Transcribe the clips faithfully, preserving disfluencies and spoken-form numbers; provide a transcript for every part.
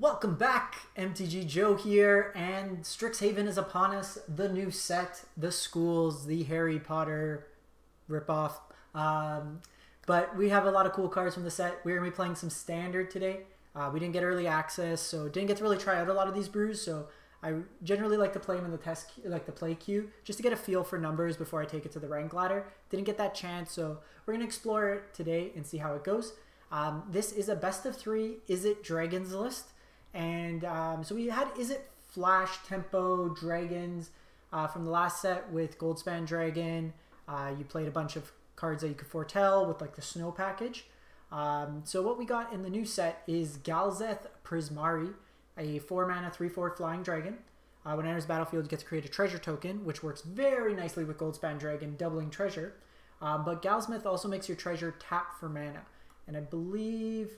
Welcome back, M T G Joe here, and Strixhaven is upon us, the new set, the schools, the Harry Potter ripoff. Um, but we have a lot of cool cards from the set. We're going to be playing some Standard today. Uh, we didn't get early access, so didn't get to really try out a lot of these brews, so I generally like to play them in the test, like the play queue, just to get a feel for numbers before I take it to the rank ladder. Didn't get that chance, so we're going to explore it today and see how it goes. Um, this is a best of three Izzet Dragons list. And um, so we had Izzet Flash, Tempo, Dragons uh, from the last set with Goldspan Dragon. Uh, you played a bunch of cards that you could foretell with like the snow package. Um, so what we got in the new set is Galzeth Prismari, a four mana three four Flying Dragon. Uh, when it enters the battlefield, you get to create a treasure token, which works very nicely with Goldspan Dragon, doubling treasure. Uh, but Galzeth also makes your treasure tap for mana. And I believe...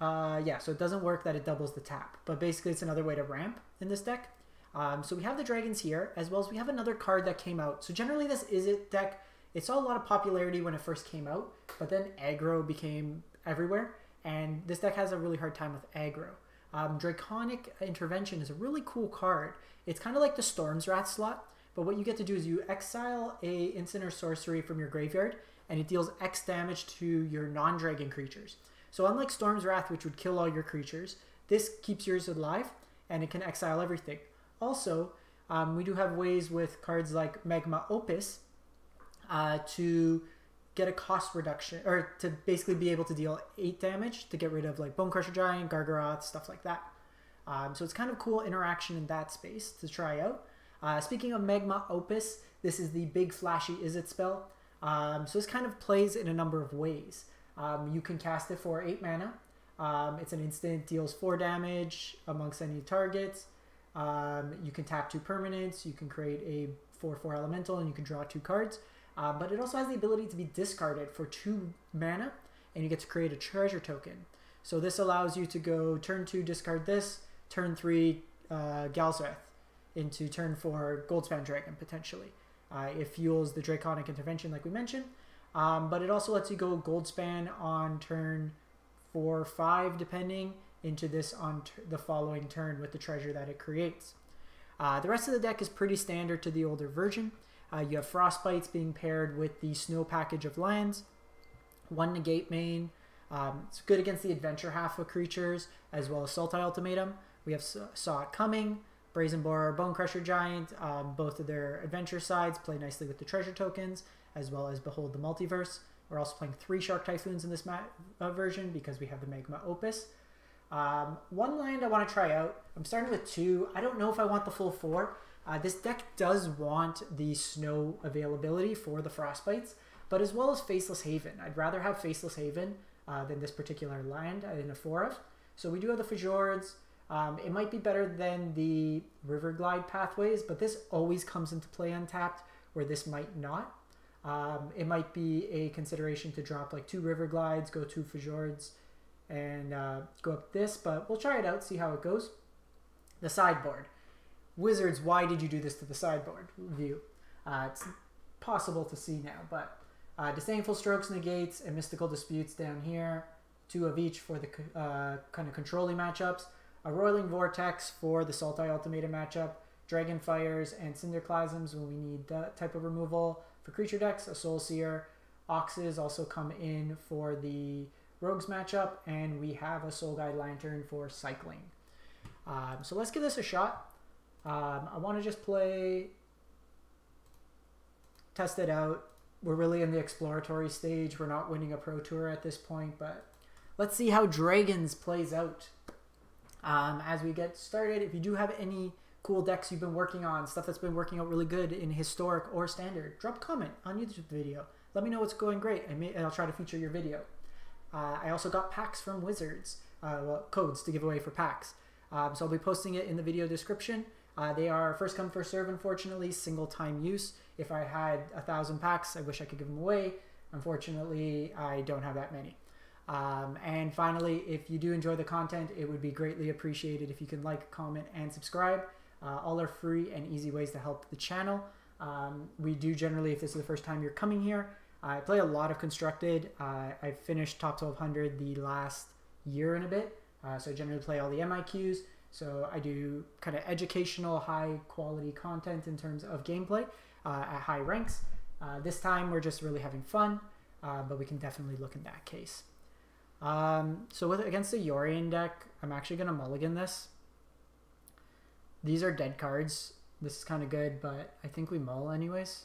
Uh, yeah, so it doesn't work that it doubles the tap, but basically it's another way to ramp in this deck. Um, so we have the Dragons here, as well as we have another card that came out. So generally this Izzet deck, it saw a lot of popularity when it first came out, but then aggro became everywhere, and this deck has a really hard time with aggro. Um, Draconic Intervention is a really cool card. It's kind of like the Storm's Wrath slot, but what you get to do is you exile a instant or sorcery from your graveyard, and it deals X damage to your non-dragon creatures. So unlike Storm's Wrath, which would kill all your creatures, this keeps yours alive, and it can exile everything. Also, um, we do have ways with cards like Magma Opus uh, to get a cost reduction, or to basically be able to deal eight damage to get rid of like Bonecrusher Giant, Gargaroth, stuff like that. Um, so it's kind of cool interaction in that space to try out. Uh, speaking of Magma Opus, this is the big flashy Izzet spell. Um, so this kind of plays in a number of ways. Um, you can cast it for eight mana. Um, it's an instant, deals four damage amongst any targets. Um, you can tap two permanents, you can create a four four elemental, and you can draw two cards. Uh, but it also has the ability to be discarded for two mana, and you get to create a treasure token. So this allows you to go turn two, discard this, turn three, uh, Galzeth, into turn four, Goldspan Dragon, potentially. Uh, it fuels the Draconic Intervention, like we mentioned. Um, but it also lets you go Goldspan on turn four or five, depending, into this on t the following turn with the treasure that it creates. Uh, the rest of the deck is pretty standard to the older version. Uh, you have Frostbites being paired with the Snow Package of Lands, one Negate main. Um, it's good against the Adventure half of creatures, as well as Sultai Ultimatum. We have Saw It Coming, Brazen Boar, Bonecrusher Giant. Um, both of their Adventure sides play nicely with the treasure tokens, as well as Behold the Multiverse. We're also playing three Shark Typhoons in this mat uh, version because we have the Magma Opus. Um, one land I want to try out. I'm starting with two. I don't know if I want the full four. Uh, this deck does want the snow availability for the Frostbites, but as well as Faceless Haven. I'd rather have Faceless Haven uh, than this particular land in a four of. So we do have the Fjords. Um, it might be better than the River Glide Pathways, but this always comes into play untapped, where this might not. Um, it might be a consideration to drop like two River Glides, go two Fjords, and uh, go up this, but we'll try it out, see how it goes. The sideboard. Wizards, why did you do this to the sideboard view? Uh, it's possible to see now, but uh, Disdainful Strokes, Negates, and Mystical Disputes down here. Two of each for the uh, kind of controlling matchups. A Roiling Vortex for the Sultai Ultimatum matchup. Dragon Fires and Cinderclasms when we need that type of removal. For creature decks, a Soul Seer. Oxes also come in for the Rogues matchup, and we have a Soul Guide Lantern for cycling. Um, so let's give this a shot. Um, I want to just play, test it out. We're really in the exploratory stage. We're not winning a Pro Tour at this point, but let's see how Dragons plays out. Um, as we get started, if you do have any cool decks you've been working on, stuff that's been working out really good in historic or standard, drop a comment on YouTube video. Let me know what's going great, I may, and I'll try to feature your video. Uh, I also got packs from Wizards, uh, well, codes to give away for packs. Um, so I'll be posting it in the video description. Uh, they are first come, first serve, unfortunately, single time use. If I had a thousand packs, I wish I could give them away. Unfortunately, I don't have that many. Um, and finally, if you do enjoy the content, it would be greatly appreciated if you can like, comment, and subscribe. Uh, all are free and easy ways to help the channel. Um, we do generally, if this is the first time you're coming here, I play a lot of Constructed. Uh, I finished Top twelve hundred the last year and a bit. Uh, so I generally play all the M I Qs. So I do kind of educational, high quality content in terms of gameplay uh, at high ranks. Uh, this time we're just really having fun, uh, but we can definitely look in that case. Um, so with against the Yorion deck, I'm actually going to mulligan this. These are dead cards. This is kind of good, but I think we mull anyways.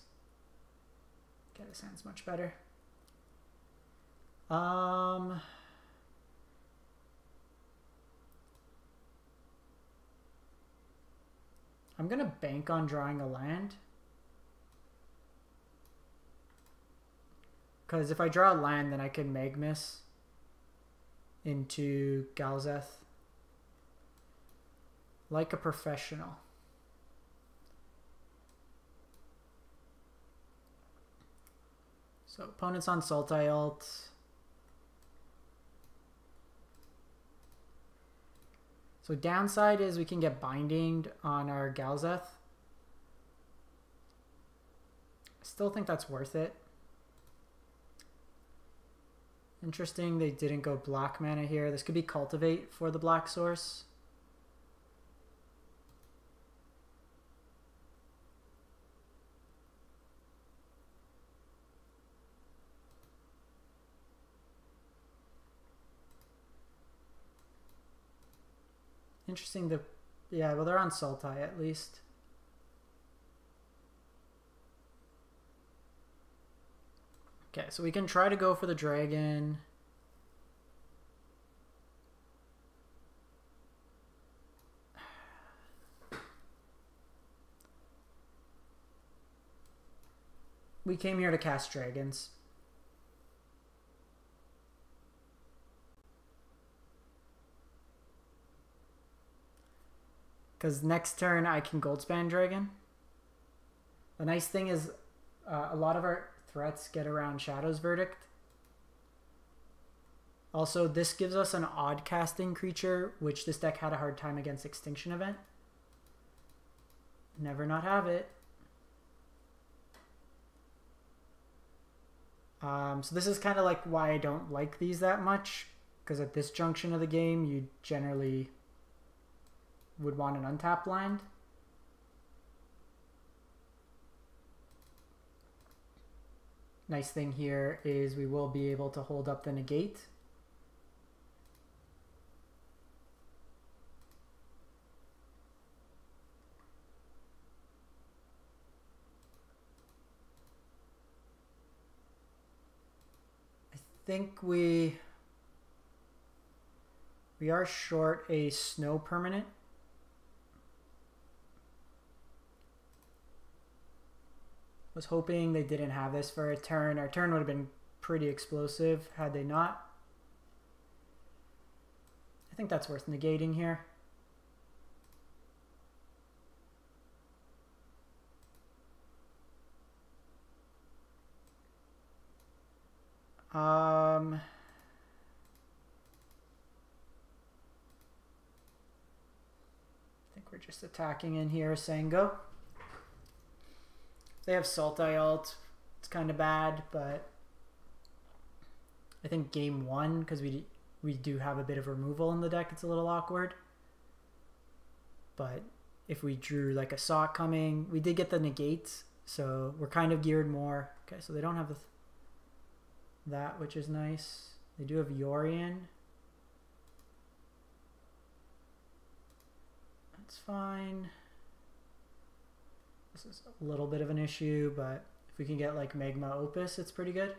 Okay, this sounds much better. Um, I'm going to bank on drawing a land. Because if I draw a land, then I can Magmas into Galzeth. Like a professional. So opponent's on Sultai Ult. So downside is we can get bindinged on our Galzeth. I still think that's worth it. Interesting they didn't go black mana here. This could be Cultivate for the black source. Interesting the yeah, well, they're on Sultai at least. Okay, so we can try to go for the dragon. We came here to cast dragons. Because next turn I can Goldspan Dragon. The nice thing is uh, a lot of our threats get around Shadow's Verdict. Also, this gives us an odd casting creature, which this deck had a hard time against Extinction Event. Never not have it. Um, so this is kind of like why I don't like these that much. Because at this junction of the game, you generally would want an untapped land. Nice thing here is we will be able to hold up the negate. I think we we are short a snow permanent. Was hoping they didn't have this for a turn. Our turn would have been pretty explosive had they not. I think that's worth negating here. Um... I think we're just attacking in here, Sango. They have Sultai Ult. It's kind of bad, but I think game one, because we, we do have a bit of removal in the deck, it's a little awkward. But if we drew like a Saw It Coming, we did get the negates, so we're kind of geared more. Okay, so they don't have the th that, which is nice. They do have Yorion. That's fine. This is a little bit of an issue, but if we can get like Magma Opus, it's pretty good.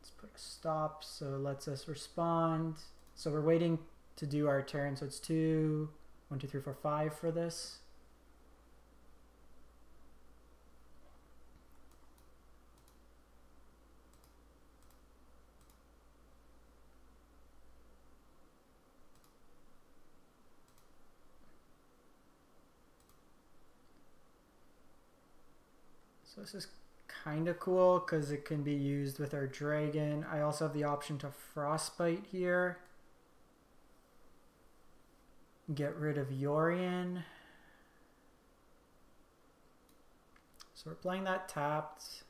Let's put a stop, so it lets us respond. So we're waiting to do our turn, so it's two, one, two, three, four, five for this. So this is kind of cool because it can be used with our dragon. I also have the option to Frostbite here. Get rid of Yorion. So we're playing that tapped.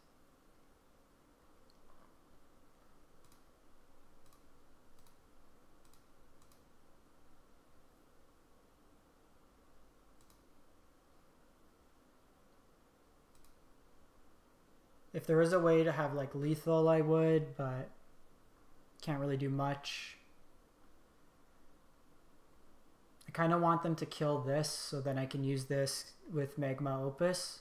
If there is a way to have like lethal, I would, but can't really do much. I kind of want them to kill this so then I can use this with Magma Opus,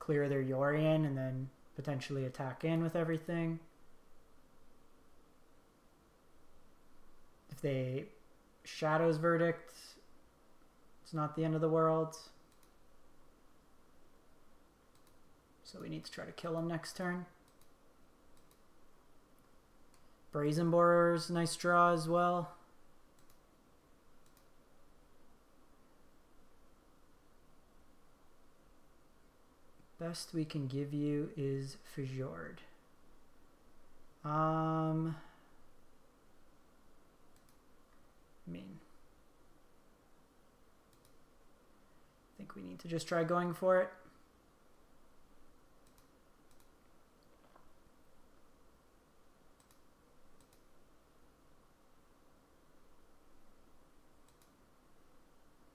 clear their Yorion, and then potentially attack in with everything. If they Shadow's Verdict, it's not the end of the world. So we need to try to kill him next turn. Brazen Borer's nice draw as well. Best we can give you is Fjord. Um, I mean, I think we need to just try going for it.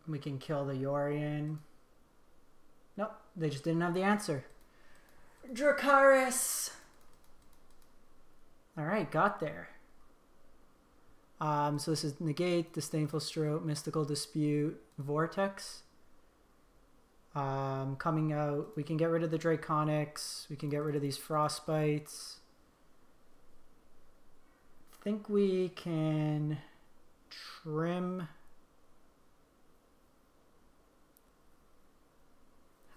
We can kill the Yorion. Nope, they just didn't have the answer. Dracarys! Alright, got there. Um, so this is Negate, Disdainful Stroke, Mystical Dispute, Vortex. Um, coming out, we can get rid of the Draconics, we can get rid of these Frostbites. I think we can trim...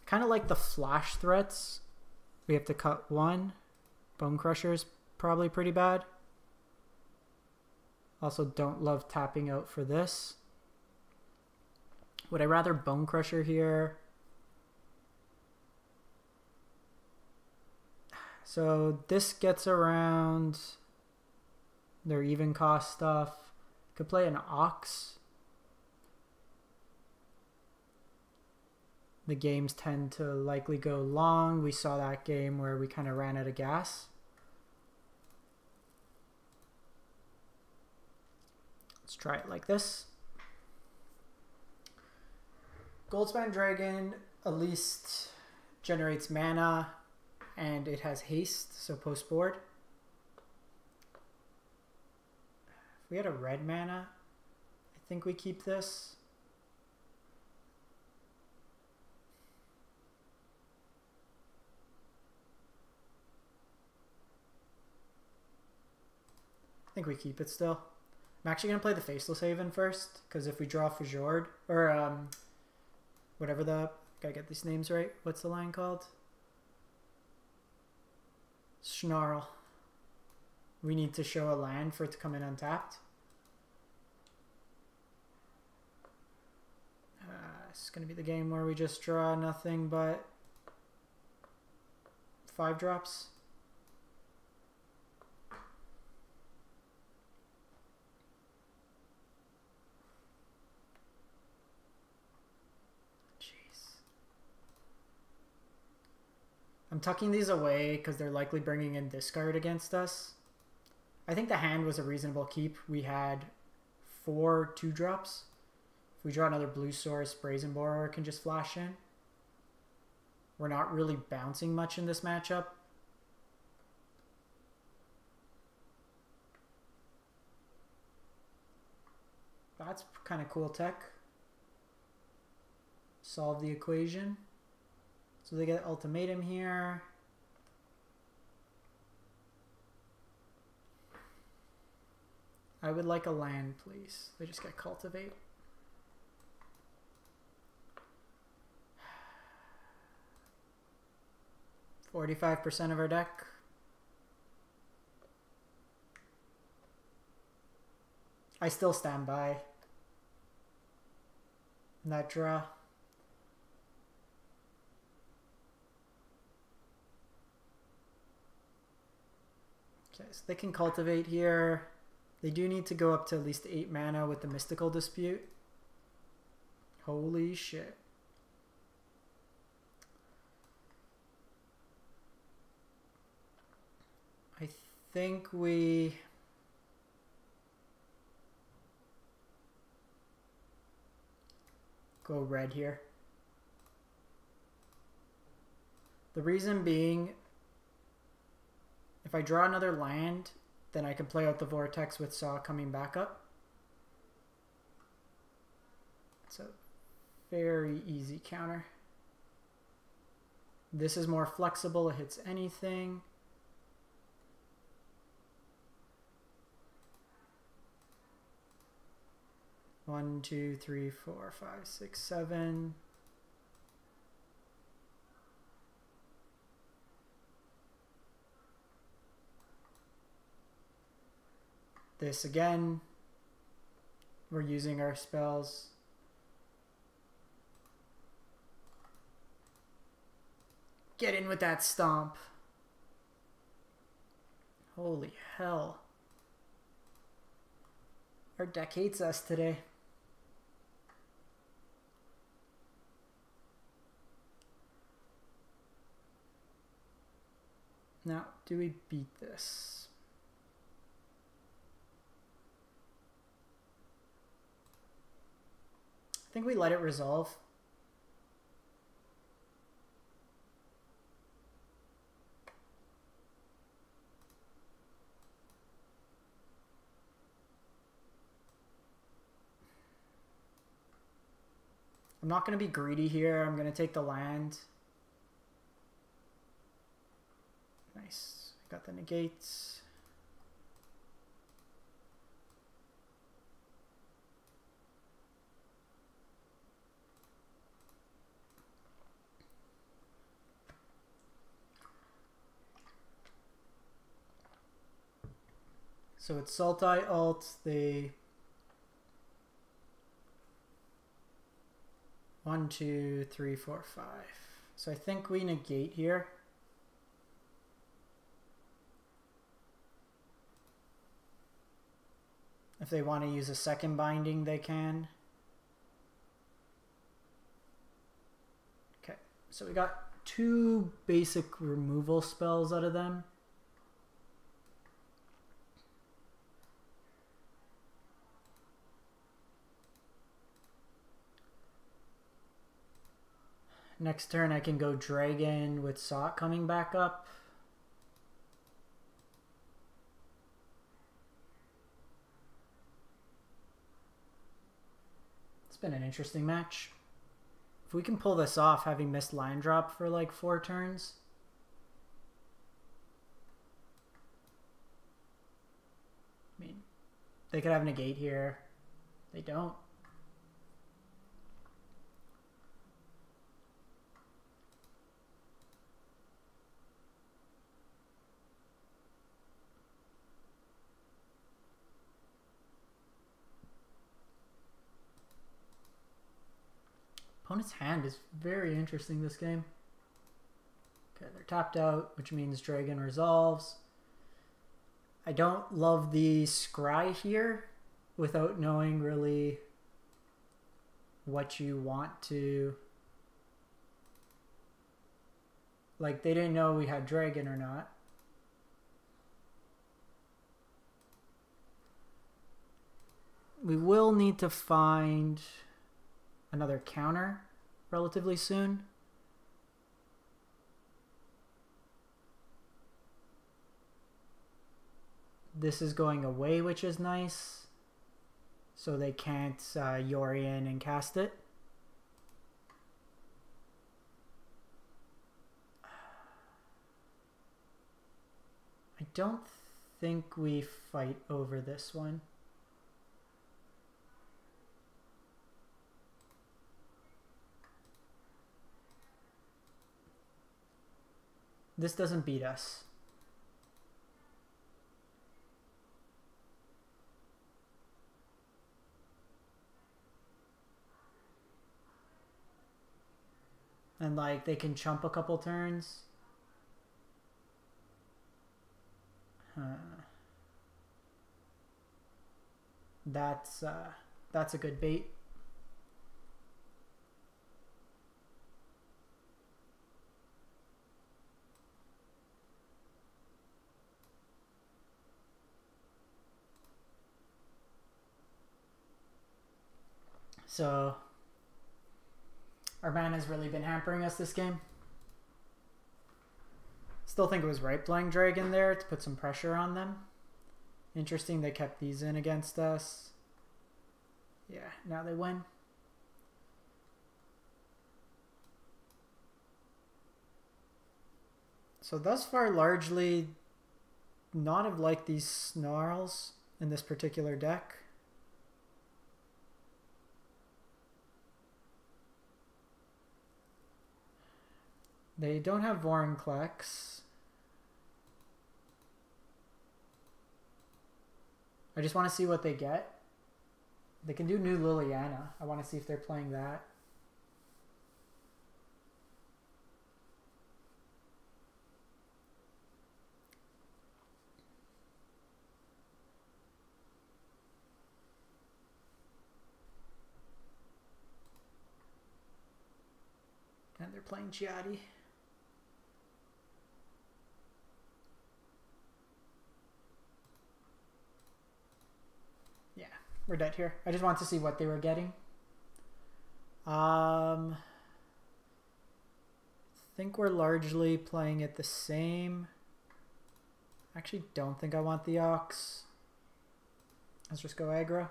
Kind of like the flash threats. We have to cut one. Bonecrusher's probably pretty bad. Also don't love tapping out for this. Would I rather Bonecrusher here? So this gets around their even cost stuff. Could play an Ox. The games tend to likely go long. We saw that game where we kind of ran out of gas. Let's try it like this. Goldspan Dragon at least generates mana and it has haste, so post board. If we had a red mana, I think we keep this. I think we keep it still. I'm actually going to play the Faceless Haven first, because if we draw Fjord, or um, whatever the... Gotta get these names right. What's the line called? Snarl. We need to show a land for it to come in untapped. Uh, it's going to be the game where we just draw nothing but five drops. I'm tucking these away because they're likely bringing in discard against us. I think the hand was a reasonable keep. We had four two drops. If we draw another blue source, Brazen Borer can just flash in. We're not really bouncing much in this matchup. That's kind of cool tech. Solve the equation. So they get Ultimatum here. I would like a land, please. They just get Cultivate. forty-five percent of our deck. I still stand by that draw. Okay, so they can Cultivate here. They do need to go up to at least eight mana with the Mystical Dispute. Holy shit. I think we... go red here. The reason being If I draw another land, then I can play out the Vortex with Saw coming back up. It's a very easy counter. This is more flexible, it hits anything. One, two, three, four, five, six, seven. This again. We're using our spells. Get in with that stomp. Holy hell. Our deck hates us today. Now, do we beat this? I think we let it resolve. I'm not going to be greedy here. I'm going to take the land. Nice. Got the negates. So it's Sultai Ult. They... One, two, three, four, five. So I think we negate here. If they want to use a second binding, they can. Okay, so we got two basic removal spells out of them. Next turn I can go Dragon with Saw coming back up. It's been an interesting match. If we can pull this off, having missed line drop for like four turns. I mean, they could have negate here. They don't. Opponent's hand is very interesting this game. Okay, they're tapped out, which means Dragon resolves. I don't love the scry here without knowing really what you want to... Like, they didn't know we had Dragon or not. We will need to find... another counter relatively soon. This is going away, which is nice. So they can't uh, Yorion and cast it. I don't think we fight over this one. This doesn't beat us. And like, they can chump a couple turns. Huh. That's, uh, that's a good bait. So, our mana has really been hampering us this game. Still think it was right playing Dragon there to put some pressure on them. Interesting they kept these in against us. Yeah, now they win. So thus far, largely not have liked these Snarls in this particular deck. They don't have Vorinclex. I just want to see what they get. They can do New Liliana. I want to see if they're playing that. And they're playing Chiadi. We're dead here. I just want to see what they were getting. Um, I think we're largely playing it the same. I actually don't think I want the Ox. Let's just go aggro.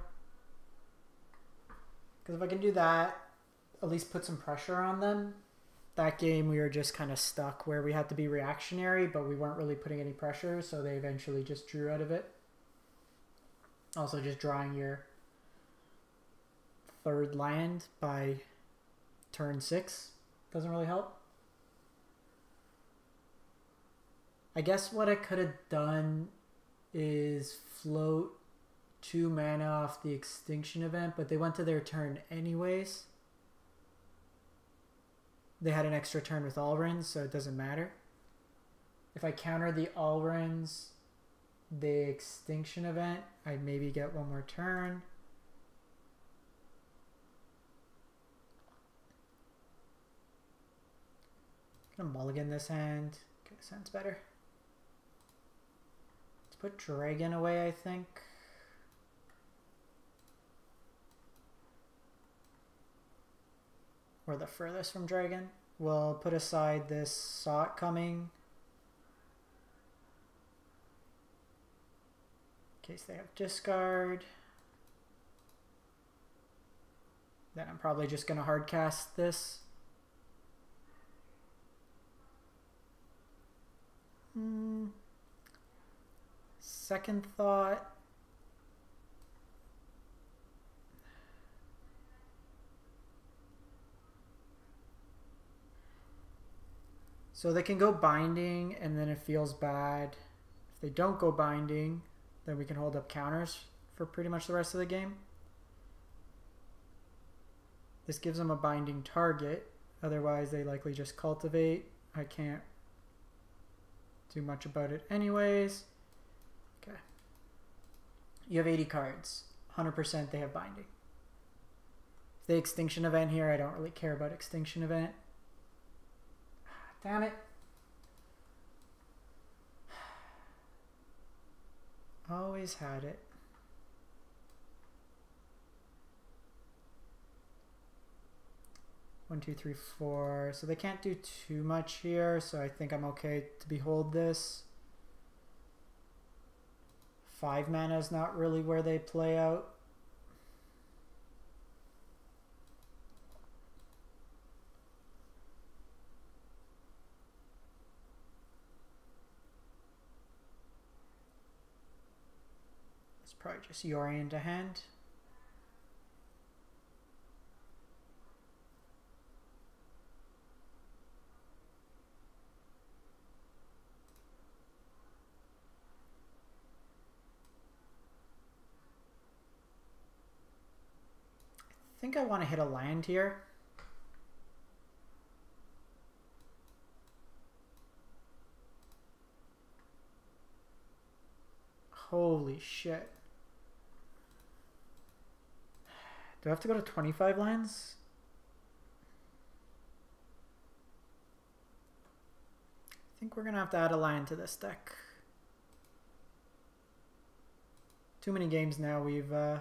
Because if I can do that, at least put some pressure on them. That game we were just kind of stuck where we had to be reactionary, but we weren't really putting any pressure, so they eventually just drew out of it. Also just drawing your third land by turn six doesn't really help. I guess what I could have done is float two mana off the Extinction Event, but they went to their turn anyways. They had an extra turn with Alrund's, so it doesn't matter. If I counter the Alrund's, the Extinction Event, I'd maybe get one more turn. I'm gonna mulligan this hand. Okay, sounds better. Let's put Dragon away, I think. We're the furthest from Dragon. We'll put aside this Saw It Coming, in case they have discard. Then I'm probably just going to hard cast this. Mm. Second thought. So they can go binding and then it feels bad. If they don't go binding, then we can hold up counters for pretty much the rest of the game. This gives them a binding target. Otherwise, they likely just cultivate. I can't do much about it anyways. Okay. You have eighty cards. one hundred percent they have binding. If they Extinction Event here, I don't really care about Extinction Event. Damn it. Always had it. One, two, three, four. So they can't do too much here, so I think I'm okay to behold this. Five mana is not really where they play out. Probably just Yorion to hand. I think I want to hit a land here. Holy shit. Do I have to go to twenty-five lands? I think we're gonna have to add a land to this deck. Too many games now we've uh,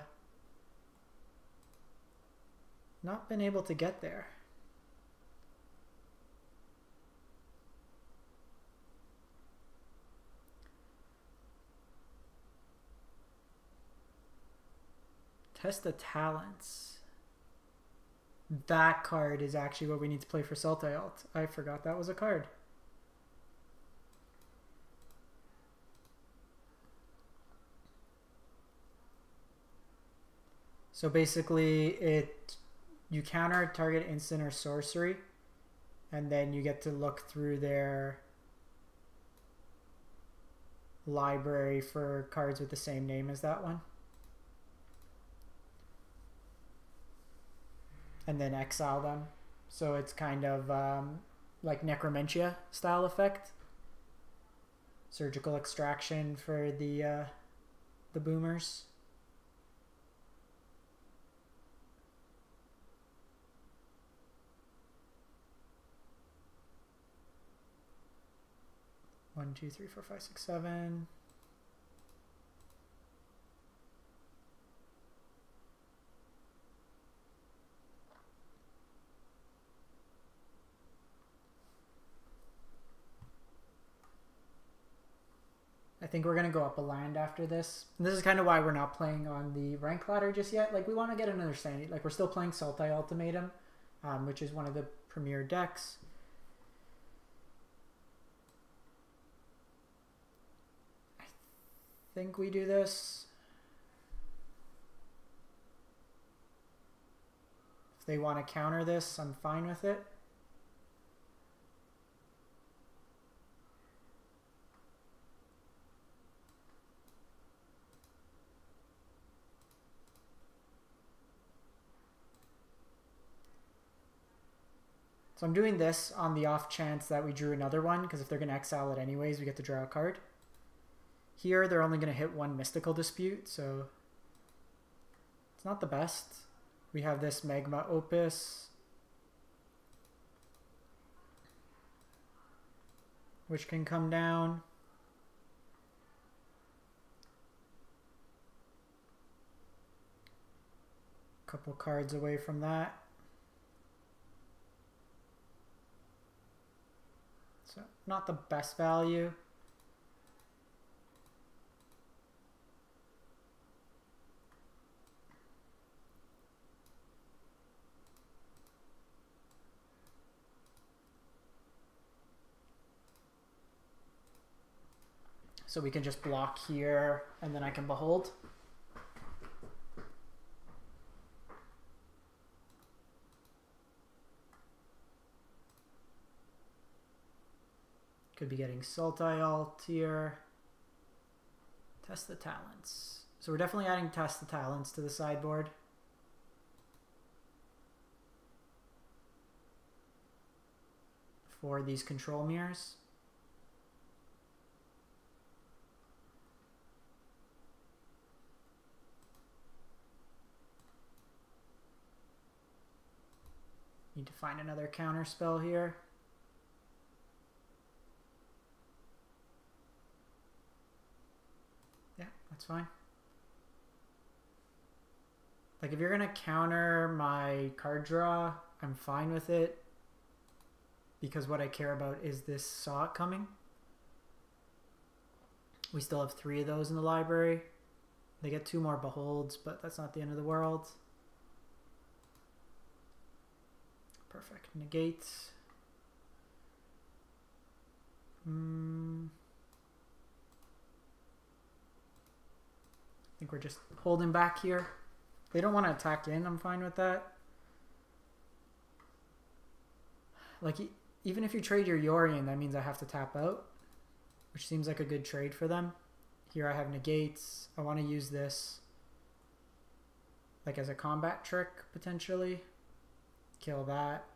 not been able to get there. Test of Talents. That card is actually what we need to play for Sultai Ult. I forgot that was a card. So basically, it you counter target instant or sorcery, and then you get to look through their library for cards with the same name as that one. And then exile them. So it's kind of um, like Necromancia style effect. Surgical extraction for the uh, the boomers. One, two, three, four, five, six, seven. I think we're going to go up a land after this. And this is kind of why we're not playing on the rank ladder just yet. Like, we want to get an understanding. Like, we're still playing Sultai Ultimatum, um, which is one of the premier decks. I think we do this. If they want to counter this, I'm fine with it. So I'm doing this on the off chance that we drew another one, because if they're going to exile it anyways, we get to draw a card. Here, they're only going to hit one Mystical Dispute, so it's not the best. We have this Magma Opus, which can come down. A couple cards away from that. So not the best value. So we can just block here and then I can behold. Could be getting Sultai Ult here. Test the Talents. So we're definitely adding Test the Talents to the sideboard. For these control mirrors. Need to find another counter spell here. That's fine. Like, if you're going to counter my card draw, I'm fine with it. Because what I care about is this Saw It Coming. We still have three of those in the library. They get two more Beholds, but that's not the end of the world. Perfect. Negate. Hmm... I think we're just holding back here. They don't want to attack in, I'm fine with that. Like, e even if you trade your Yorion, that means I have to tap out, which seems like a good trade for them. Here I have Negates. I want to use this like as a combat trick, potentially. Kill that.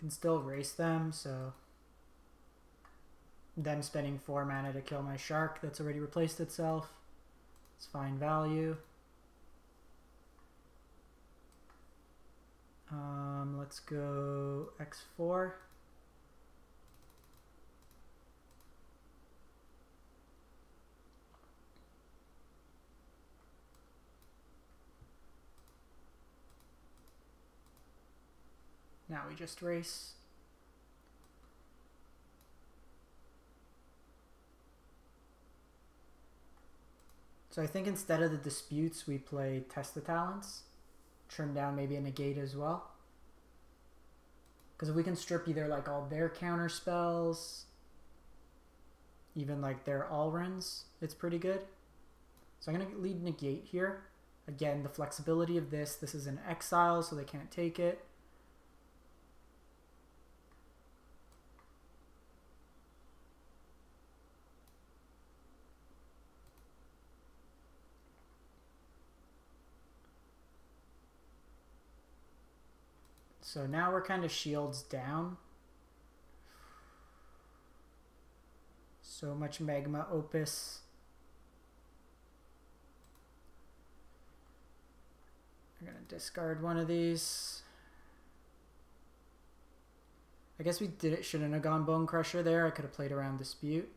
Can still race them, so them spending four mana to kill my shark that's already replaced itself. It's fine value. Um, let's go X four. Now we just race. So I think instead of the disputes, we play Test of Talents. Trim down maybe a Negate as well. Because if we can strip either like all their counter spells, even like their Alrund's, it's pretty good. So I'm going to lead Negate here. Again, the flexibility of this. This is an exile, so they can't take it. So now we're kind of shields down. So much Magma Opus. I'm gonna discard one of these. I guess we did it. Shouldn't have gone Bonecrusher there. I could have played around Dispute.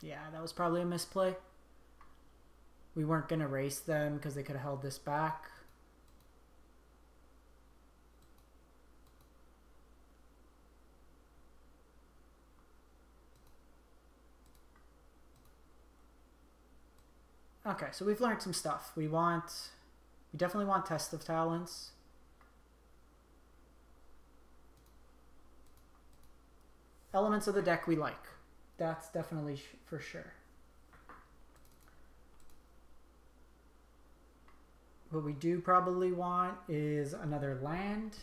Yeah, that was probably a misplay. We weren't going to race them because they could have held this back. Okay, so we've learned some stuff. We want, we definitely want Test of Talents. Elements of the deck we like. That's definitely sh- for sure. What we do probably want is another land.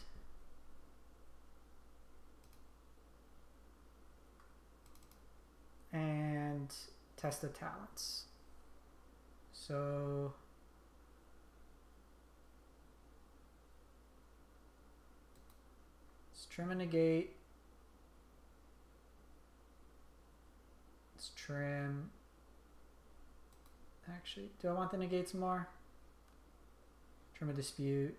And Test of Talents. So let's trim a Negate. Let's trim. Actually, do I want the Negates more? From a Dispute.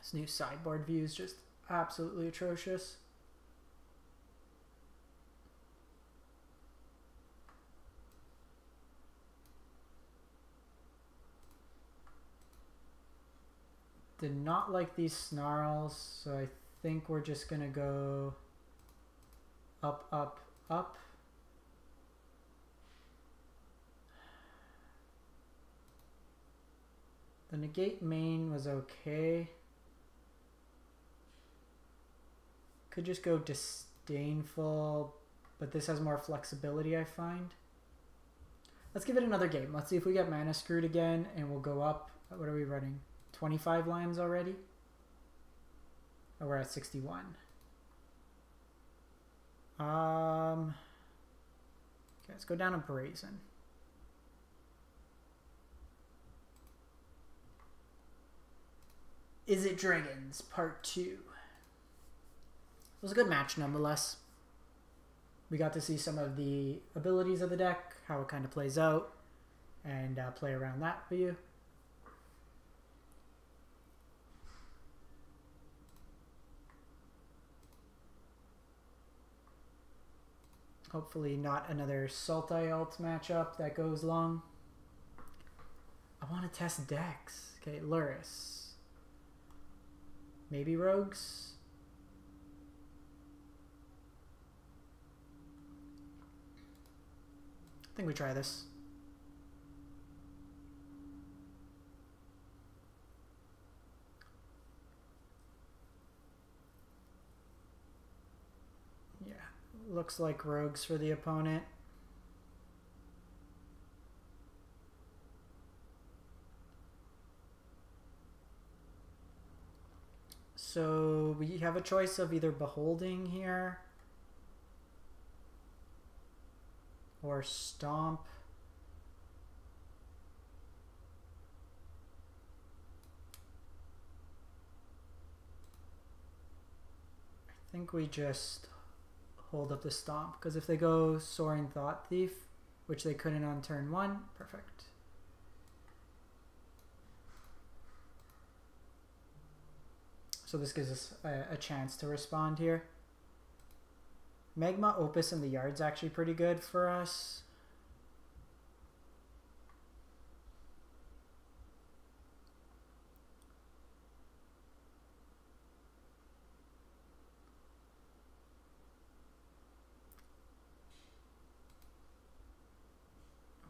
This new sideboard view is just absolutely atrocious. Did not like these Snarls, so I think we're just gonna go up, up, up. The Negate main was okay. Could just go Disdainful, but this has more flexibility, I find. Let's give it another game. Let's see if we get mana screwed again, and we'll go up. What are we running? twenty-five lands already? Oh, we're at sixty-one. Um, okay, let's go down to Brazen. Izzet Dragons, part two. It was a good match nonetheless. We got to see some of the abilities of the deck, how it kind of plays out, and uh, play around that for you. Hopefully not another Sultai Ult matchup that goes long. I want to test decks. Okay, Lurrus. Maybe Rogues. I think we try this. Looks like Rogues for the opponent. So we have a choice of either Beholding here or Stomp. think we just hold up the Stomp, because if they go Soaring Thought Thief, which they couldn't on turn one, perfect. So this gives us a, a chance to respond here. Magma Opus in the yard's actually pretty good for us.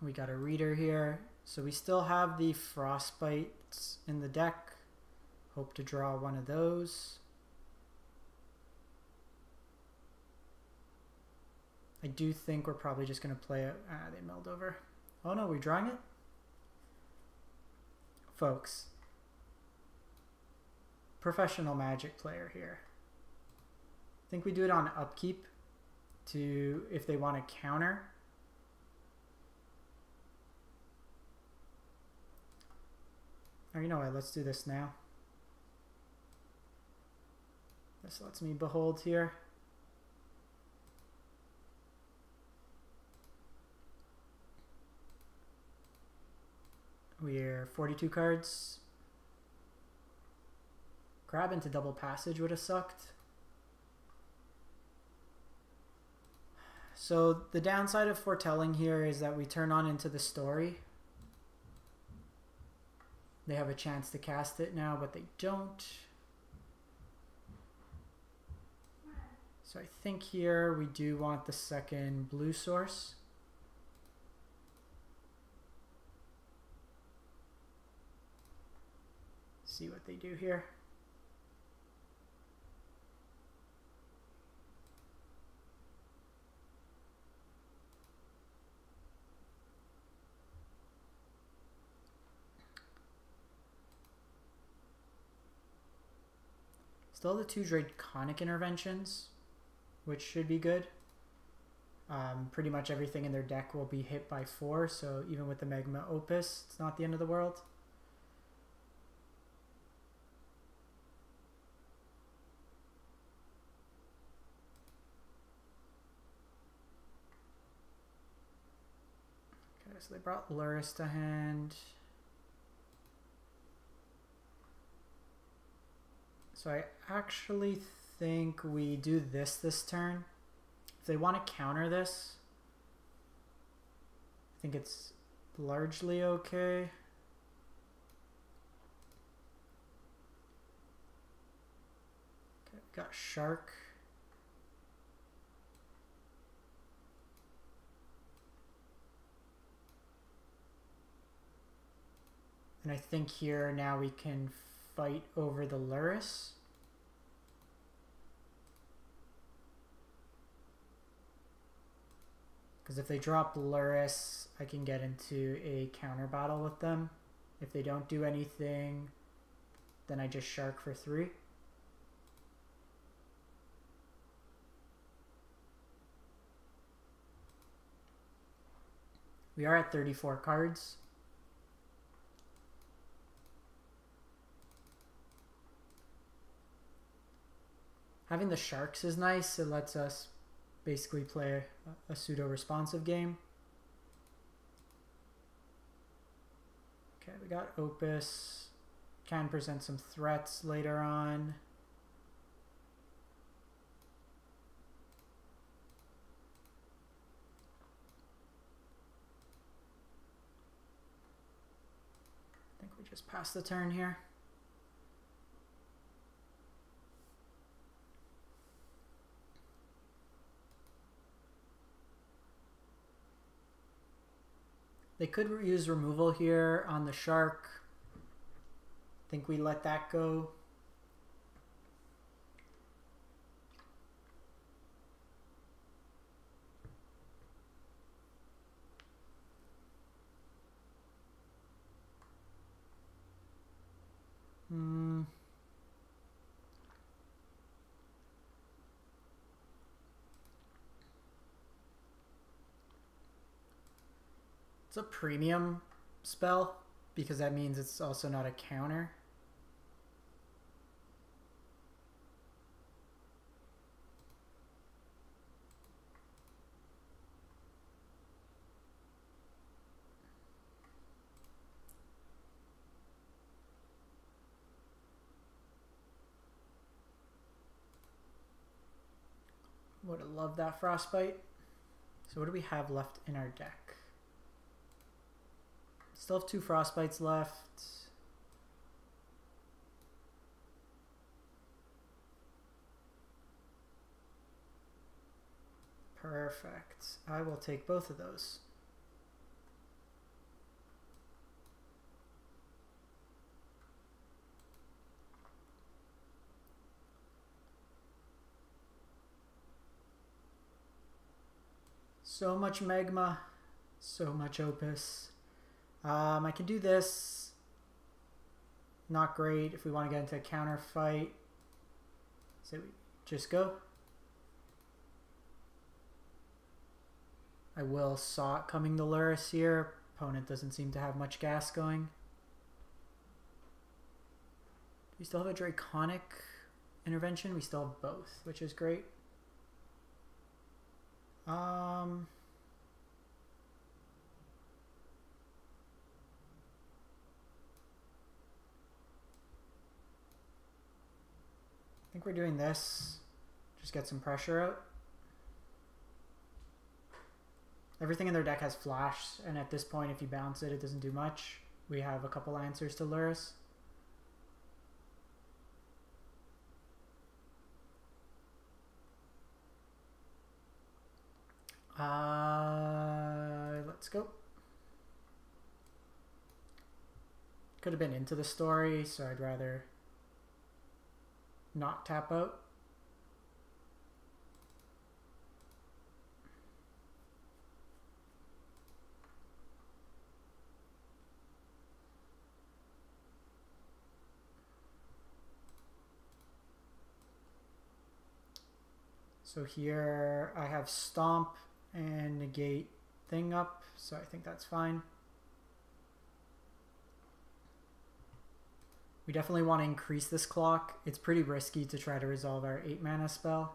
We got a reader here. So we still have the Frostbites in the deck. Hope to draw one of those. I do think we're probably just going to play it. Ah, they milled over. Oh no, we're drawing it? Folks. Professional Magic player here. I think we do it on upkeep to if they want to counter. Or you know what, let's do this now. This lets me Behold here. We're forty-two cards. Grab into Double Passage would have sucked. So the downside of foretelling here is that we turn on Into the Story. They have a chance to cast it now, but they don't. So I think here we do want the second blue source. See what they do here. Still the two Draconic Interventions, which should be good. Um, pretty much everything in their deck will be hit by four, so even with the Magma Opus, it's not the end of the world. Okay, so they brought Lurrus to hand. So I actually think we do this this turn. If they want to counter this, I think it's largely okay. Okay, got Shark. And I think here now we can fight over the Lurrus. Because if they drop Lurrus, I can get into a counter battle with them. If they don't do anything, then I just Shark for three. We are at thirty-four cards. Having the Sharks is nice. It lets us basically play a, a pseudo-responsive game. Okay, we got Opus. Can present some threats later on. I think we just passed the turn here. They could use removal here on the Shark. I think we let that go. Hmm. It's a premium spell because that means it's also not a counter. Would have loved that Frostbite. So what do we have left in our deck? Still have two Frostbites left. Perfect. I will take both of those. So much magma, so much opus. Um, I can do this. Not great if we want to get into a counter fight. So we just go. I will Saw It Coming to Lurrus here. Opponent doesn't seem to have much gas going. Do we still have a Draconic Intervention? We still have both, which is great. Um, I think we're doing this. Just get some pressure out. Everything in their deck has flash, and at this point, if you bounce it, it doesn't do much. We have a couple answers to Lurrus. Uh, let's go. Could have been Into the Story, so I'd rather not tap out. So here I have Stomp and Negate thing up, so I think that's fine. We definitely want to increase this clock. It's pretty risky to try to resolve our eight mana spell.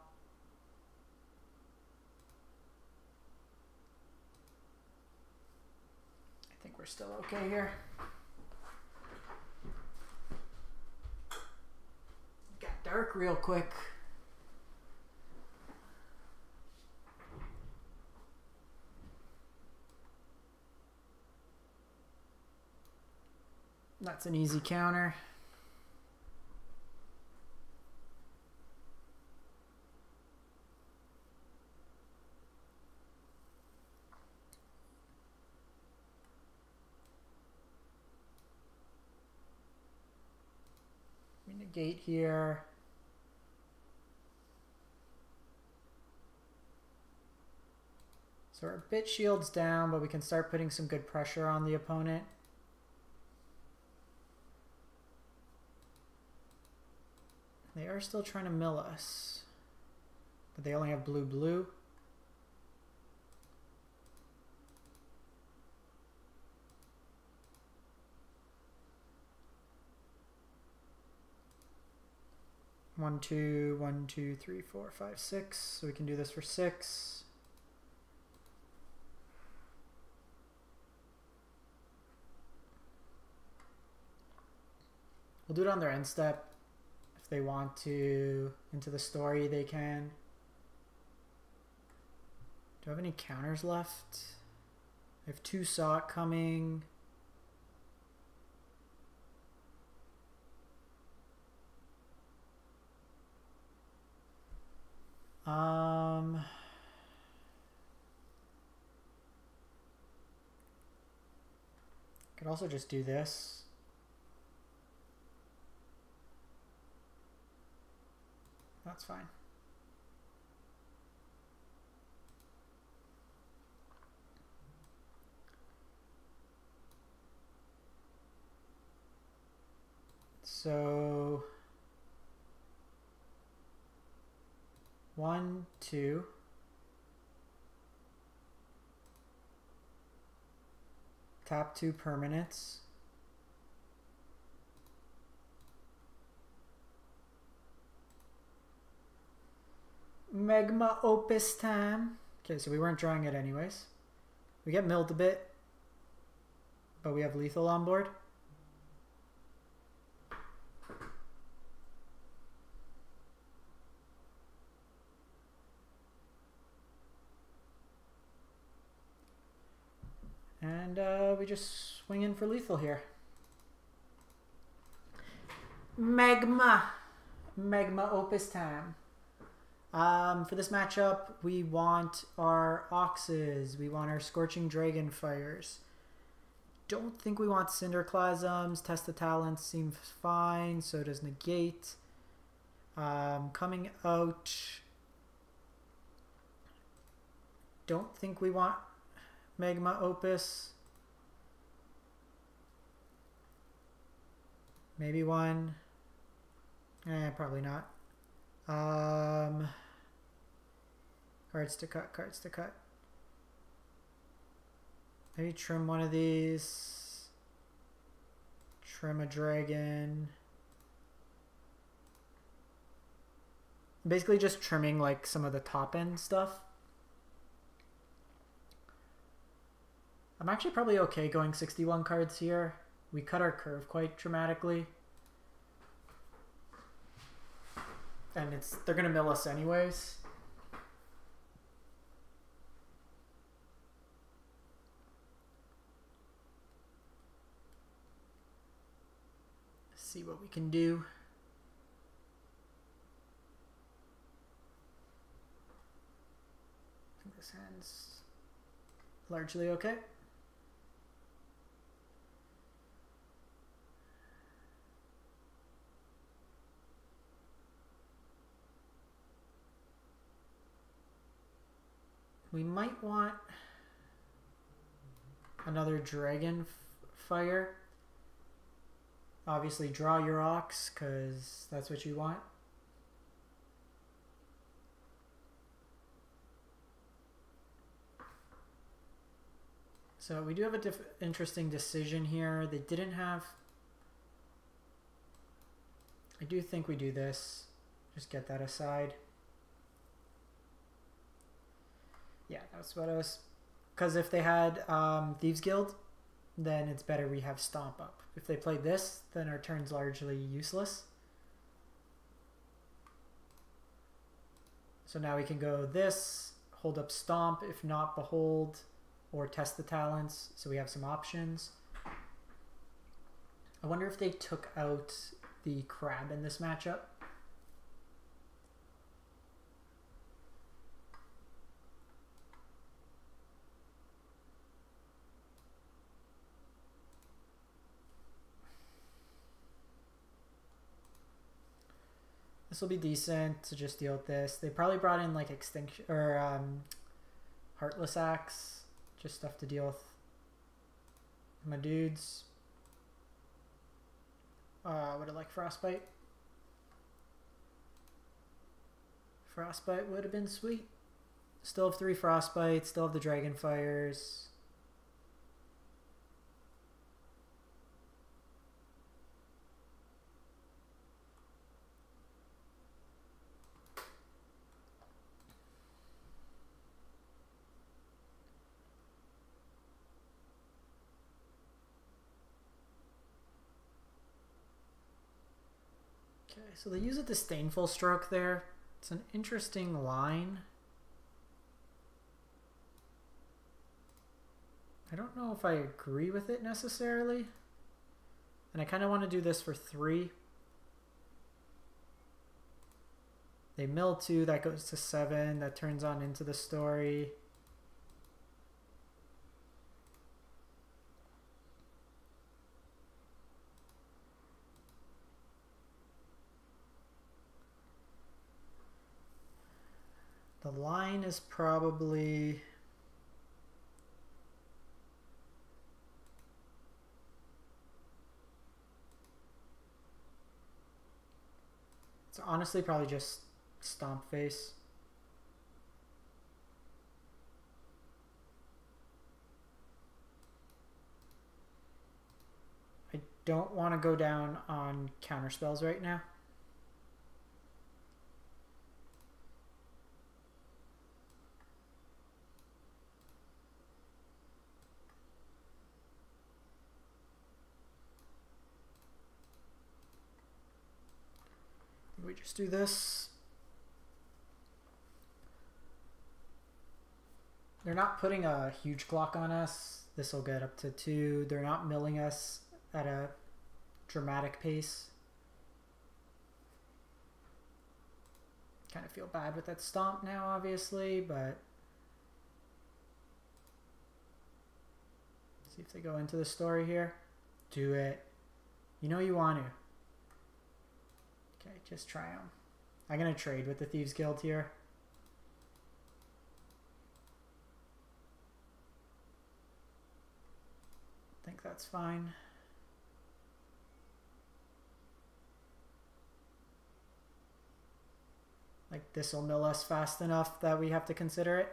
I think we're still okay here. Got dark real quick. That's an easy counter. We negate here. So our bit shield's down, but we can start putting some good pressure on the opponent. They are still trying to mill us, but they only have blue blue. One, two, one, two, three, four, five, six. So we can do this for six. We'll do it on their end step. If they want to Into the Story, they can. Do I have any counters left? I have two Saw It Coming. Um. Could also just do this. That's fine. So one, two. Tap two permanents. Magma Opus time. Okay, so we weren't drawing it anyways. We get milled a bit, but we have lethal on board. And uh, we just swing in for lethal here. Magma. Magma Opus time. Um, for this matchup, we want our Oxes. We want our Scorching Dragon Fires. Don't think we want Cinderclasms. Test of Talents seems fine. So does Negate. Um, coming out... Don't think we want Magma Opus. Maybe one. Eh, probably not. Um, cards to cut, cards to cut. Maybe trim one of these. Trim a dragon. Basically just trimming like some of the top end stuff. I'm actually probably okay going sixty-one cards here. We cut our curve quite dramatically. And it's they're gonna mill us anyways. Let's see what we can do. I think this hand's largely okay. We might want another Dragon Fire. Obviously draw your Ox, because that's what you want. So we do have a diff interesting decision here. They didn't have... I do think we do this. Just get that aside. Yeah, that's what I was... Because if they had um, Thieves Guild, then it's better we have Stomp up. If they play this, then our turn's largely useless. So now we can go this, hold up Stomp, if not Behold, or Test the Talents, so we have some options. I wonder if they took out the Crab in this matchup. This will be decent to just deal with this. They probably brought in like Extinction or um, Heartless Axe, just stuff to deal with my dudes. Uh, would have liked Frostbite. Frostbite would have been sweet. Still have three Frostbites, still have the Dragon Fires. So they use a Disdainful Stroke there. It's an interesting line. I don't know if I agree with it necessarily. And I kind of want to do this for three. They mill two, that goes to seven, that turns on Into the Story. The line is probably it's honestly probably just Stomp Face. I don't want to go down on counterspells right now. Just do this. They're not putting a huge clock on us. This will get up to two. They're not milling us at a dramatic pace. Kind of feel bad with that stomp now, obviously, but see if they go into the story here. Do it. You know you want to. Okay, just try them. I'm going to trade with the Thieves Guild here. I think that's fine. Like, this will mill us fast enough that we have to consider it.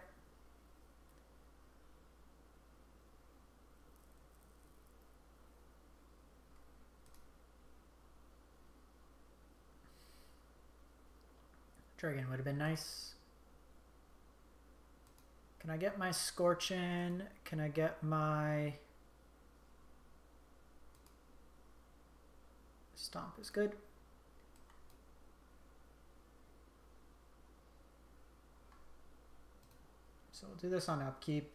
Dragon would have been nice. Can I get my Scorchin? Can I get my... Stomp is good. So we'll do this on upkeep.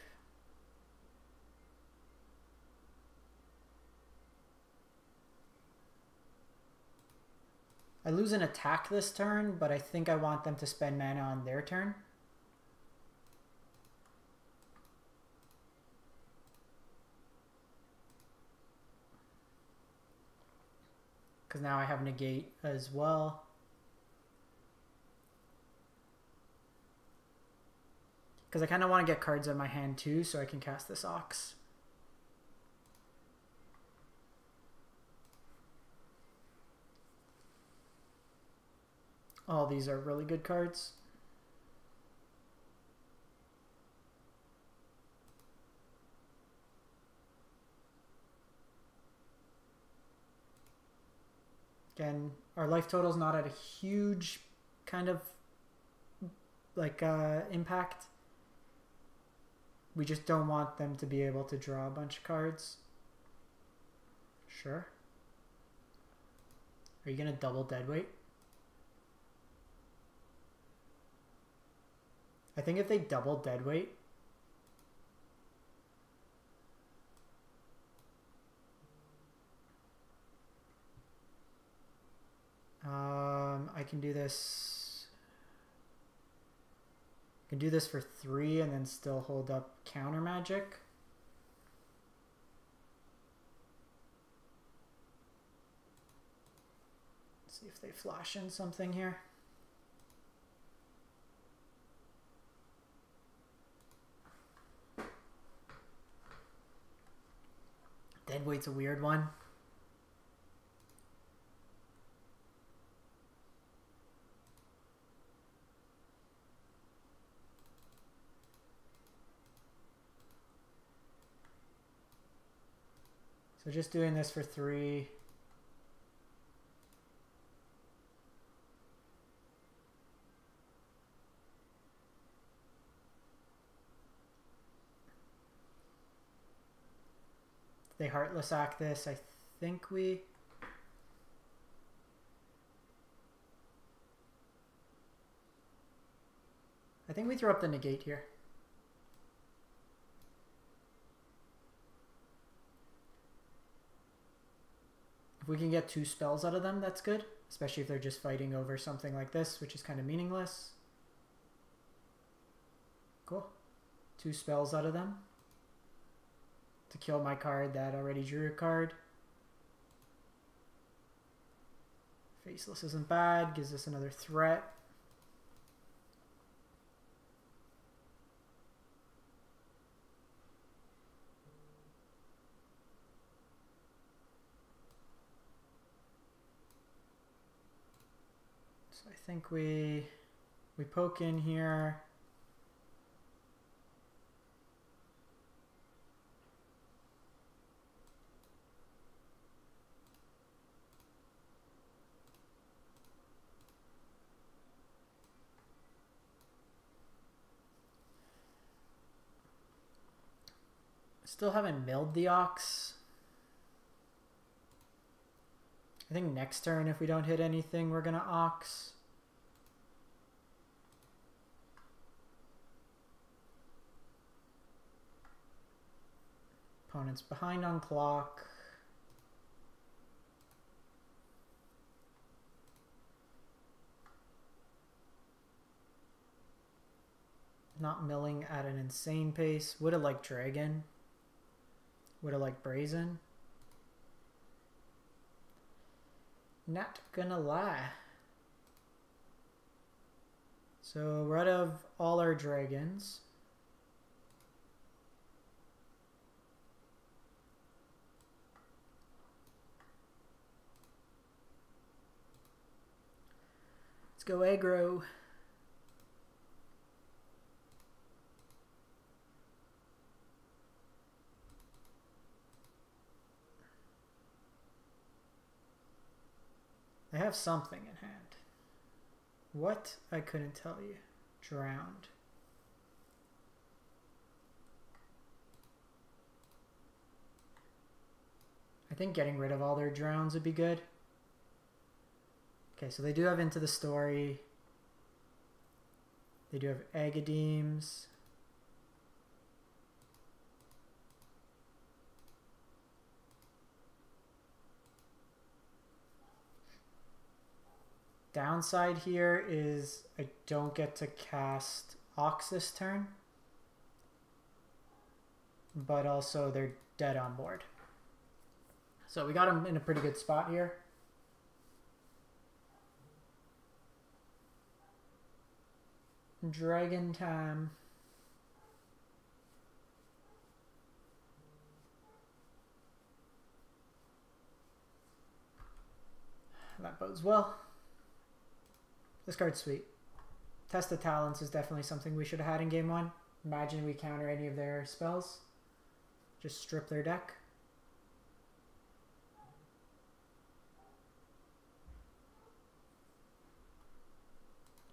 I lose an attack this turn, but I think I want them to spend mana on their turn. Because now I have Negate as well. Because I kind of want to get cards in my hand too, so I can cast this Ox. All these are really good cards. Again, our life total is not at a huge kind of like uh, impact. We just don't want them to be able to draw a bunch of cards. Sure. Are you gonna double deadweight? I think if they double deadweight, um, I can do this. I can do this for three and then still hold up counter magic. Let's see if they flash in something here. Deadweight's a weird one. So just doing this for three. They Heartless Act this. I think we... I think we throw up the Negate here. If we can get two spells out of them, that's good. Especially if they're just fighting over something like this, which is kind of meaningless. Cool. Two spells out of them. To kill my card that already drew a card. Faceless isn't bad, gives us another threat. So I think we we poke in here. Still haven't milled the Ox. I think next turn, if we don't hit anything, we're gonna Ox. Opponent's behind on clock. Not milling at an insane pace. Would have liked Dragon. Would have liked Brazen. Not gonna lie. So we're out of all our dragons. Let's go aggro. I have something in hand. What? I couldn't tell you. Drowned. I think getting rid of all their drowns would be good. Okay, so they do have Into the Story. They do have Agadeems. Downside here is I don't get to cast Ox this turn, but also they're dead on board. So we got them in a pretty good spot here. Dragon time. That bodes well. This card's sweet. Test of Talents is definitely something we should have had in game one. Imagine we counter any of their spells. Just strip their deck.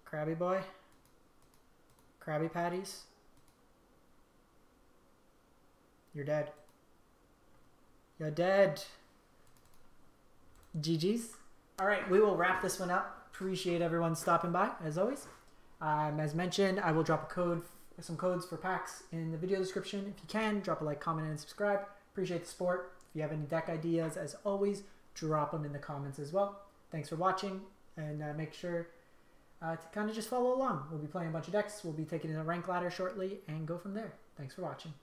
Krabby Boy. Krabby Patties. You're dead. You're dead. G G's. All right, we will wrap this one up. Appreciate everyone stopping by, as always. Um, as mentioned, I will drop a code, some codes for packs in the video description. If you can, drop a like, comment, and subscribe. Appreciate the support. If you have any deck ideas, as always, drop them in the comments as well. Thanks for watching, and uh, make sure uh, to kind of just follow along. We'll be playing a bunch of decks. We'll be taking in a rank ladder shortly, and go from there. Thanks for watching.